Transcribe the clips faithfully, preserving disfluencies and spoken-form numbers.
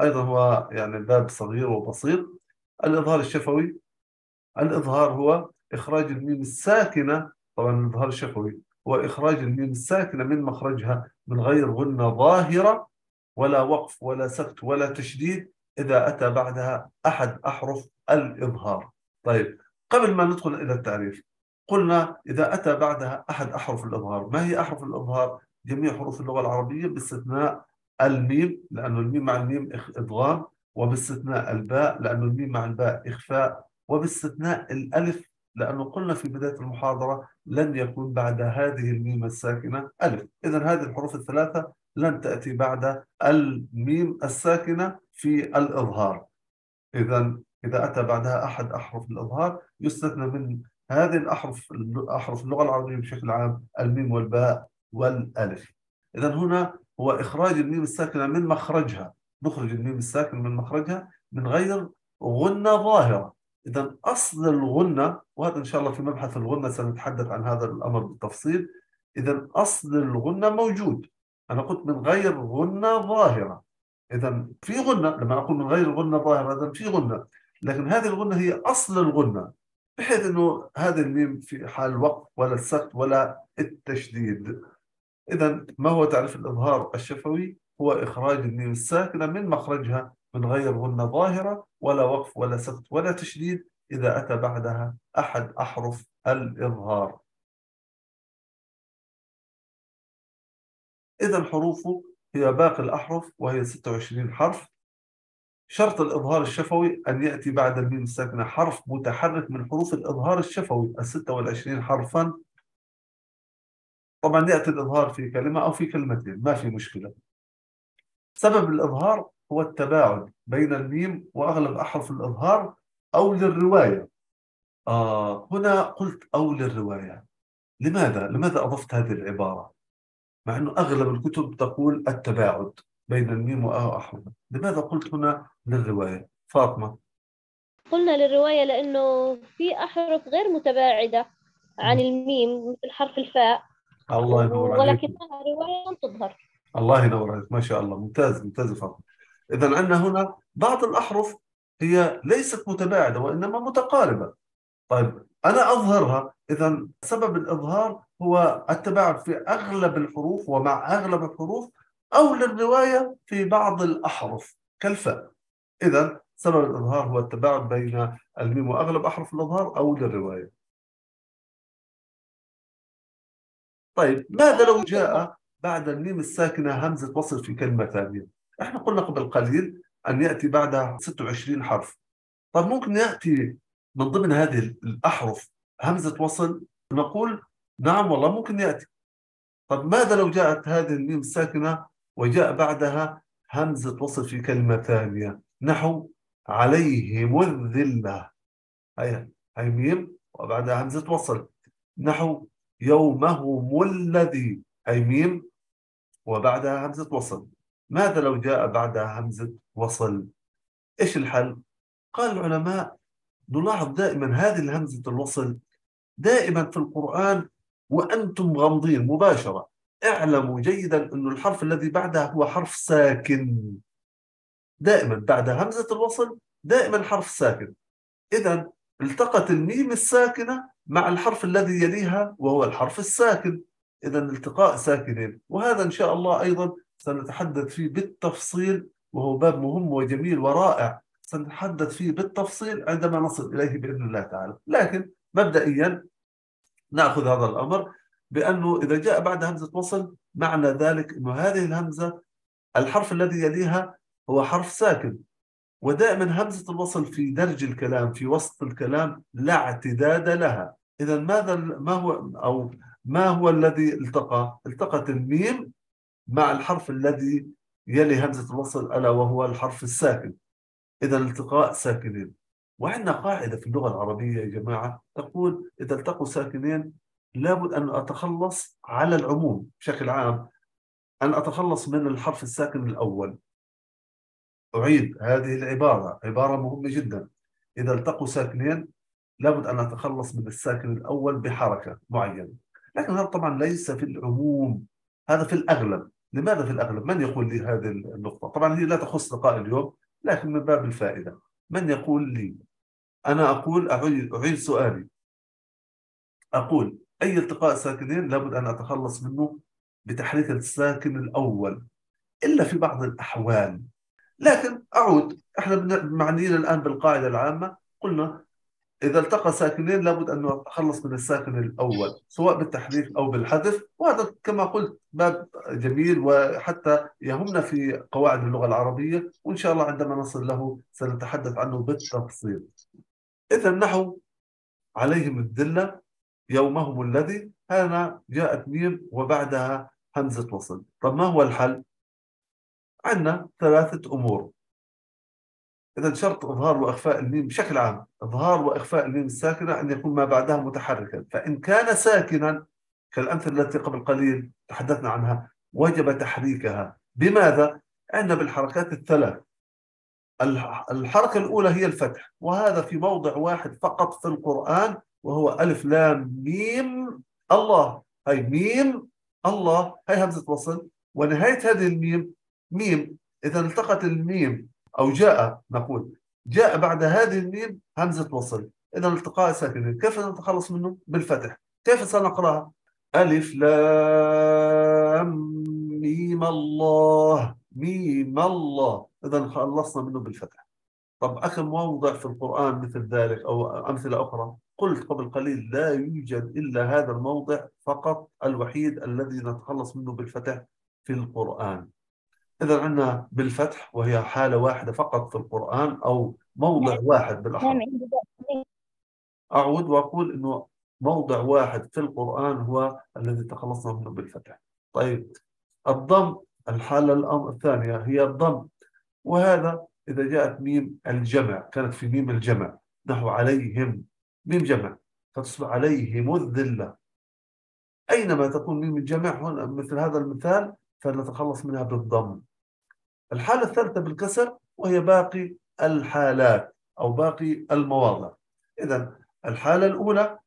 أيضا هو يعني الباب صغير وبسيط. الإظهار الشفوي، الإظهار هو إخراج الميم الساكنة، طبعا الإظهار الشفوي هو إخراج الميم الساكنة من مخرجها من غير غنة ظاهرة ولا وقف ولا سكت ولا تشديد إذا أتى بعدها أحد أحرف الإظهار. طيب قبل ما ندخل إلى التعريف قلنا إذا أتى بعدها أحد أحرف الإظهار، ما هي أحرف الإظهار؟ جميع حروف اللغة العربية باستثناء الميم لأنه الميم مع الميم إضغام، وباستثناء الباء لأنه الميم مع الباء إخفاء، وباستثناء الألف لأنه قلنا في بداية المحاضرة لن يكون بعد هذه الميم الساكنة ألف. إذن هذه الحروف الثلاثة لن تأتي بعد الميم الساكنة في الإظهار. إذن إذا أتى بعدها أحد أحرف الإظهار يستثنى من هذه الأحرف أحرف اللغة العربية بشكل عام الميم والباء والألف. إذن هنا هو إخراج الميم الساكنة من مخرجها، نخرج الميم الساكنة من مخرجها من غير غنة ظاهرة. إذن أصل الغنة، وهذا إن شاء الله في مبحث الغنة سنتحدث عن هذا الأمر بالتفصيل. إذن أصل الغنة موجود، أنا قلت من غير غنة ظاهرة. إذن في غنة، لما أقول من غير غنة ظاهرة إذن في غنة، لكن هذه الغنة هي أصل الغنة، بحيث أنه هذا الميم في حال وقف ولا السكت ولا التشديد. إذن ما هو تعريف الإظهار الشفوي؟ هو إخراج الميم الساكنة من مخرجها من غير غنة ظاهرة ولا وقف ولا سكت ولا تشديد إذا أتى بعدها أحد أحرف الإظهار. إذن حروفه هي باقي الأحرف وهي ستة وعشرين حرف. شرط الإظهار الشفوي أن يأتي بعد الميم الساكنة حرف متحرك من حروف الإظهار الشفوي ال ستة وعشرين حرفا. طبعا يأتي الإظهار في كلمة أو في كلمتين ما في مشكلة. سبب الإظهار هو التباعد بين الميم وأغلب أحرف الإظهار أو للرواية. آه هنا قلت أو للرواية، لماذا؟ لماذا أضفت هذه العبارة؟ مع أنه أغلب الكتب تقول التباعد بين الميم وأحرف، لماذا قلت هنا للرواية؟ فاطمة قلنا للرواية لأنه في أحرف غير متباعدة عن الميم مثل حرف الفاء. الله ينور عليك. ولكنها رواية لم تظهر. الله ينور عليك، ما شاء الله، ممتاز ممتاز فاطمة. إذن عندنا هنا بعض الأحرف هي ليست متباعدة وإنما متقاربة. طيب أنا أظهرها، إذن سبب الإظهار هو التباعد في أغلب الحروف ومع أغلب الحروف أو للرواية في بعض الأحرف كالفاء. إذن سبب الإظهار هو التباعد بين الميم وأغلب أحرف الإظهار أو للرواية. طيب ماذا لو جاء بعد الميم الساكنة همزة وصل في كلمة ثانية؟ احنا قلنا قبل قليل أن يأتي بعدها ستة وعشرين حرف. طب ممكن يأتي من ضمن هذه الأحرف همزة وصل؟ نقول نعم والله ممكن يأتي. طب ماذا لو جاءت هذه الميم الساكنة وجاء بعدها همزة وصل في كلمة ثانية نحو عليهم الذلة؟ هي هي ميم وبعدها همزة وصل. نحو يومهم الذي، هي ميم وبعدها همزة وصل. ماذا لو جاء بعدها همزة وصل؟ إيش الحل؟ قال العلماء نلاحظ دائما هذه الهمزة الوصل دائما في القرآن وأنتم غامضين مباشرة. اعلموا جيدا أن الحرف الذي بعدها هو حرف ساكن، دائما بعد همزة الوصل دائما حرف ساكن. إذا التقت الميم الساكنة مع الحرف الذي يليها وهو الحرف الساكن، إذا التقاء ساكنين. وهذا إن شاء الله أيضا سنتحدث فيه بالتفصيل، وهو باب مهم وجميل ورائع سنتحدث فيه بالتفصيل عندما نصل إليه بإذن الله تعالى. لكن مبدئيا نأخذ هذا الأمر بأنه إذا جاء بعد همزة وصل معنى ذلك أن هذه الهمزة الحرف الذي يليها هو حرف ساكن. ودائما همزة الوصل في درج الكلام في وسط الكلام لا اعتداد لها. إذا ماذا ما هو أو ما هو الذي التقى؟ التقت الميم مع الحرف الذي يلي همزة الوصل ألا وهو الحرف الساكن. إذا الالتقاء ساكنين. وعندنا قاعدة في اللغة العربية يا جماعة تقول إذا التقوا ساكنين لابد أن أتخلص على العموم بشكل عام، أن أتخلص من الحرف الساكن الأول. أعيد هذه العبارة، عبارة مهمة جدا. إذا التقوا ساكنين لابد أن أتخلص من الساكن الأول بحركة معينة، لكن هذا طبعا ليس في العموم، هذا في الأغلب. لماذا في الأغلب؟ من يقول لي هذه النقطة؟ طبعا هي لا تخص لقاء اليوم، لكن من باب الفائدة. من يقول لي؟ أنا أقول، أعيد, أعيد سؤالي، أقول أي التقاء ساكنين لابد أن أتخلص منه بتحريك الساكن الأول إلا في بعض الأحوال. لكن أعود، إحنا معنيين الآن بالقاعدة العامة، قلنا إذا التقى ساكنين لابد أن أتخلص من الساكن الأول سواء بالتحريك أو بالحذف، وهذا كما قلت باب جميل وحتى يهمنا في قواعد اللغة العربية، وإن شاء الله عندما نصل له سنتحدث عنه بالتفصيل. إذا نحو عليهم الذلة يومهم الذي، هنا جاءت ميم وبعدها همزة وصل. طب ما هو الحل؟ عندنا ثلاثة أمور. إذا شرط إظهار وإخفاء الميم بشكل عام، إظهار وإخفاء الميم الساكنة أن يكون ما بعدها متحركا، فإن كان ساكنا كالأمثلة التي قبل قليل تحدثنا عنها وجب تحريكها. بماذا؟ عندنا بالحركات الثلاث. الحركة الأولى هي الفتح، وهذا في موضع واحد فقط في القرآن وهو ألف لام ميم الله، هي ميم الله، هي همزة وصل، ونهاية هذه الميم ميم. إذا التقت الميم أو جاء، نقول جاء بعد هذه الميم همزة وصل، إذا التقاء ساكنين كيف نتخلص منه؟ بالفتح. كيف سنقرأها؟ ألف لام ميم الله، ميم الله، إذا خلصنا منه بالفتح. طب أكم موضع في القرآن مثل ذلك أو أمثلة أخرى؟ قلت قبل قليل لا يوجد إلا هذا الموضع فقط الوحيد الذي نتخلص منه بالفتح في القرآن. إذا عندنا بالفتح وهي حالة واحدة فقط في القرآن أو موضع واحد بالأحرى. أعود وأقول إنه موضع واحد في القرآن هو الذي تخلصنا منه بالفتح. طيب الضم، الحالة الثانية هي الضم، وهذا إذا جاءت ميم الجمع، كانت في ميم الجمع نحو عليهم ميم جمع فتصبح عليهم الذلة. أينما تكون ميم الجمع هنا مثل هذا المثال فنتخلص منها بالضم. الحالة الثالثة بالكسر وهي باقي الحالات أو باقي المواضع. إذا الحالة الأولى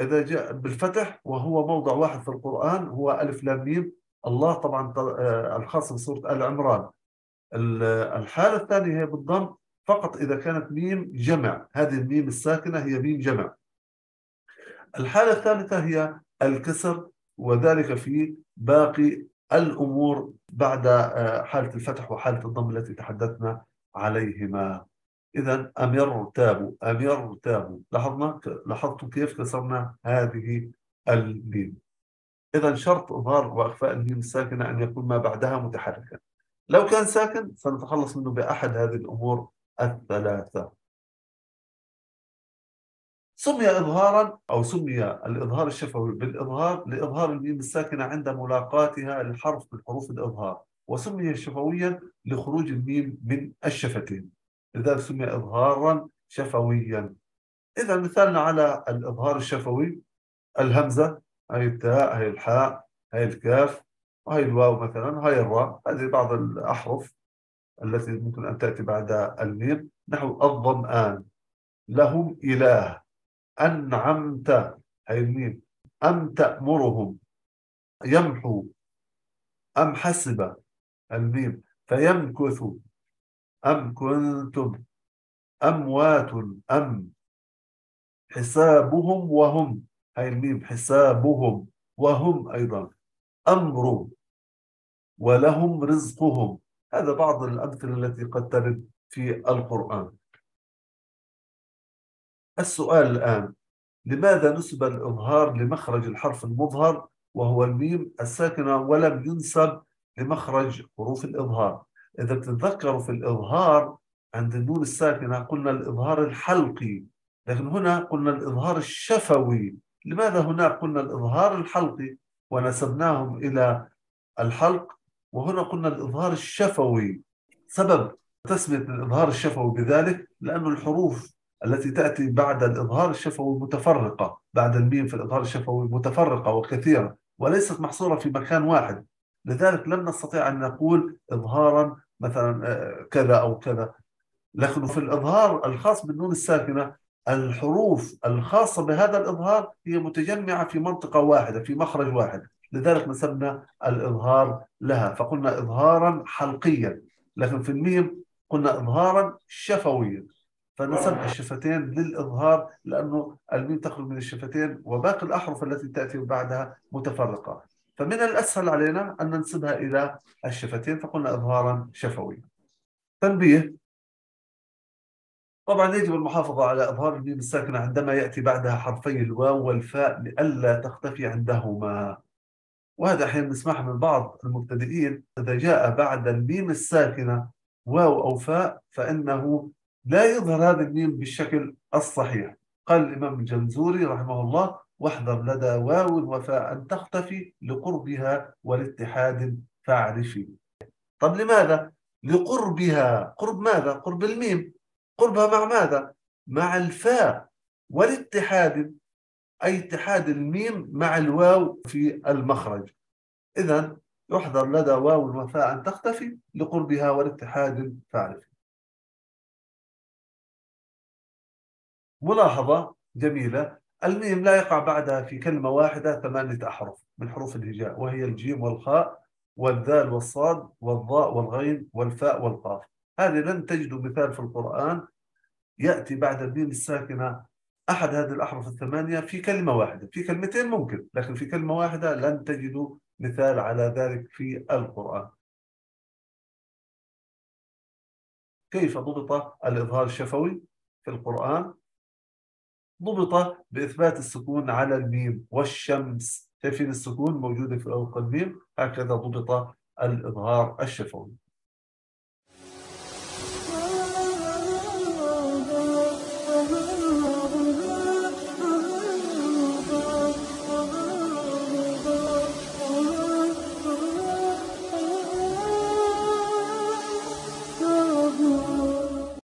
إذا جاء بالفتح وهو موضع واحد في القرآن هو ألف لام ميم الله، طبعا الخاص بسورة آل عمران. الحالة الثانية هي بالضم فقط إذا كانت ميم جمع، هذه الميم الساكنة هي ميم جمع. الحالة الثالثة هي الكسر وذلك في باقي الأمور بعد حالة الفتح وحالة الضم التي تحدثنا عليهما. إذا أمر تابوا، أمر تابوا، لاحظنا لاحظتم كيف كسرنا هذه الميم. إذا شرط إظهار وإخفاء الميم الساكنة أن يكون ما بعدها متحركا. لو كان ساكن سنتخلص منه بأحد هذه الأمور الثلاثة. سمي إظهاراً أو سمي الإظهار الشفوي بالإظهار لإظهار الميم الساكنة عند ملاقاتها الحرف بالحروف الإظهار، وسمي شفوياً لخروج الميم من الشفتين، لذلك سمي إظهاراً شفوياً. إذا مثالنا على الإظهار الشفوي الهمزة، هي التاء، هي الحاء، هي الكاف، وهي الواو مثلاً، هي الراء، هذه بعض الأحرف التي ممكن أن تأتي بعد الميم نحو الظمآن، لهم إله، أنعمت، هي الميم، أم تأمرهم، يمحو، أم حسب، الميم، فيمكث، أم كنتم، أموات، أم حسابهم وهم، هي الميم، حسابهم وهم أيضا، أمر ولهم رزقهم. هذا بعض الأمثلة التي قد ترد في القرآن. السؤال الآن، لماذا نسب الإظهار لمخرج الحرف المظهر وهو الميم الساكنة ولم ينسب لمخرج حروف الإظهار؟ إذا تتذكروا في الإظهار عند النون الساكنة قلنا الإظهار الحلقي، لكن هنا قلنا الإظهار الشفوي. لماذا هناك قلنا الإظهار الحلقي ونسبناهم إلى الحلق، وهنا قلنا الإظهار الشفوي؟ سبب تسمية الإظهار الشفوي بذلك لأن الحروف التي تأتي بعد الإظهار الشفوي متفرقة، بعد الميم في الإظهار الشفوي متفرقة وكثيرة وليست محصورة في مكان واحد، لذلك لم نستطيع أن نقول إظهارا مثلا كذا أو كذا. لكن في الإظهار الخاص بالنون الساكنة الحروف الخاصة بهذا الإظهار هي متجمعة في منطقة واحدة في مخرج واحد، لذلك مثلنا الإظهار لها، فقلنا إظهارا حلقيا، لكن في الميم قلنا إظهارا شفويا، فنسبنا الشفتين للإظهار لأنه الميم تخرج من الشفتين وباقي الأحرف التي تأتي بعدها متفرقة، فمن الأسهل علينا أن ننسبها إلى الشفتين فقلنا إظهارا شفويا. تنبيه، طبعا يجب المحافظة على إظهار الميم الساكنة عندما يأتي بعدها حرفي الواو والفاء لئلا تختفي عندهما، وهذا أحيانا نسمعها من بعض المبتدئين، إذا جاء بعد الميم الساكنة واو أو فاء فإنه لا يظهر هذا الميم بالشكل الصحيح. قال الإمام الجنزوري رحمه الله: واحذر لدى واو وفاء أن تختفي لقربها والاتحاد فاعرفي. طب لماذا؟ لقربها، قرب ماذا؟ قرب الميم، قربها مع ماذا؟ مع الفاء، والاتحاد أي اتحاد الميم مع الواو في المخرج. إذن يحذر لدى واو وفاء أن تختفي لقربها والاتحاد فاعرفي. ملاحظة جميلة، الميم لا يقع بعدها في كلمة واحدة ثمانية أحرف من حروف الهجاء، وهي الجيم والخاء والذال والصاد والضاء والغين والفاء والقاف. هذه لن تجدوا مثال في القرآن يأتي بعد الميم الساكنة أحد هذه الأحرف الثمانية في كلمة واحدة، في كلمتين ممكن، لكن في كلمة واحدة لن تجدوا مثال على ذلك في القرآن. كيف ضبط الإظهار الشفوي في القرآن؟ ضبط بإثبات السكون على الميم، والشمس، شايفين السكون موجودة في أول الميم، هكذا ضبط الإظهار الشفوي. Oh,